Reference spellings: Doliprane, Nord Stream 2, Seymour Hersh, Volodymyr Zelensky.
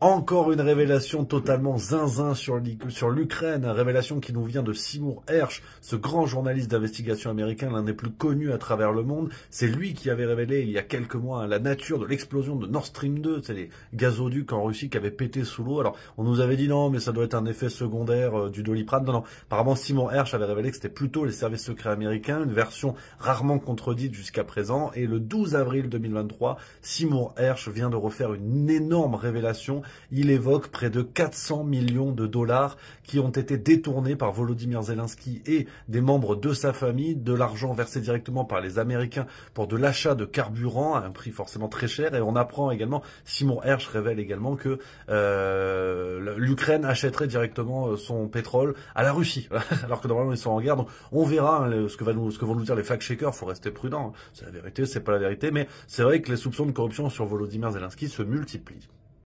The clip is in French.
Encore une révélation totalement zinzin sur l'Ukraine, révélation qui nous vient de Seymour Hersh, ce grand journaliste d'investigation américain, l'un des plus connus à travers le monde. C'est lui qui avait révélé il y a quelques mois la nature de l'explosion de Nord Stream 2, c'est les gazoducs en Russie qui avaient pété sous l'eau. Alors on nous avait dit non mais ça doit être un effet secondaire du Doliprane. Non, apparemment Seymour Hersh avait révélé que c'était plutôt les services secrets américains, une version rarement contredite jusqu'à présent. Et le 12 avril 2023, Seymour Hersh vient de refaire une énorme révélation. Il évoque près de 400 millions de dollars qui ont été détournés par Volodymyr Zelensky et des membres de sa famille, de l'argent versé directement par les Américains pour de l'achat de carburant à un prix forcément très cher. Et on apprend également, Seymour Hersh révèle également que l'Ukraine achèterait directement son pétrole à la Russie, alors que normalement ils sont en guerre. Donc on verra ce que vont nous dire les fact-checkers, faut rester prudent. C'est la vérité, c'est pas la vérité, mais c'est vrai que les soupçons de corruption sur Volodymyr Zelensky se multiplient.